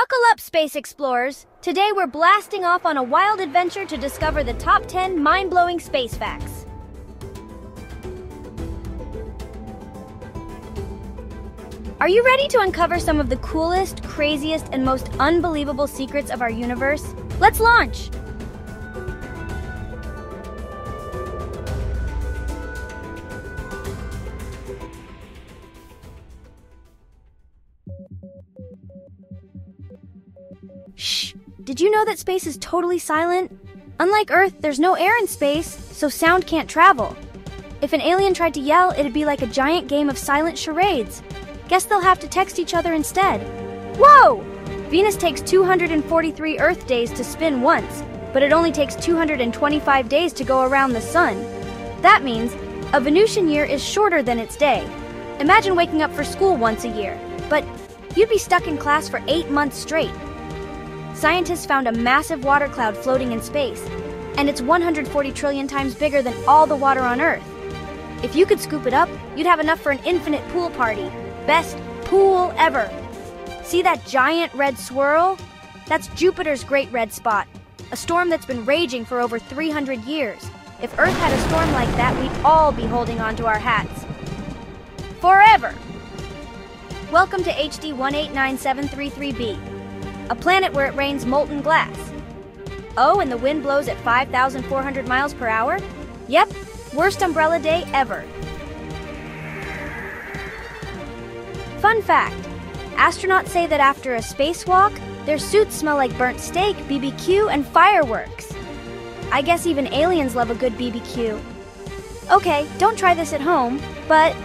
Buckle up, Space Explorers! Today we're blasting off on a wild adventure to discover the top 10 mind-blowing space facts. Are you ready to uncover some of the coolest, craziest, and most unbelievable secrets of our universe? Let's launch! Shh! Did you know that space is totally silent? Unlike Earth, there's no air in space, so sound can't travel. If an alien tried to yell, it'd be like a giant game of silent charades. Guess they'll have to text each other instead. Whoa! Venus takes 243 Earth days to spin once, but it only takes 225 days to go around the sun. That means a Venusian year is shorter than its day. Imagine waking up for school once a year, but you'd be stuck in class for 8 months straight. Scientists found a massive water cloud floating in space, and it's 140 trillion times bigger than all the water on Earth. If you could scoop it up, you'd have enough for an infinite pool party. Best pool ever. See that giant red swirl? That's Jupiter's Great Red Spot, a storm that's been raging for over 300 years. If Earth had a storm like that, we'd all be holding onto our hats. Forever! Welcome to HD 189733b. A planet where it rains molten glass. Oh, and the wind blows at 5,400 miles per hour? Yep, worst umbrella day ever. Fun fact, astronauts say that after a spacewalk, their suits smell like burnt steak, BBQ, and fireworks. I guess even aliens love a good BBQ. Okay, don't try this at home, but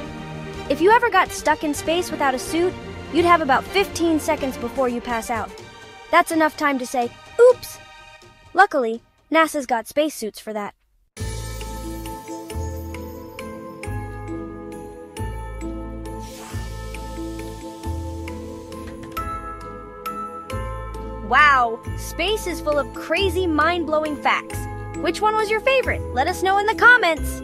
if you ever got stuck in space without a suit, you'd have about 15 seconds before you pass out. That's enough time to say, oops! Luckily, NASA's got spacesuits for that. Wow! Space is full of crazy, mind-blowing facts. Which one was your favorite? Let us know in the comments!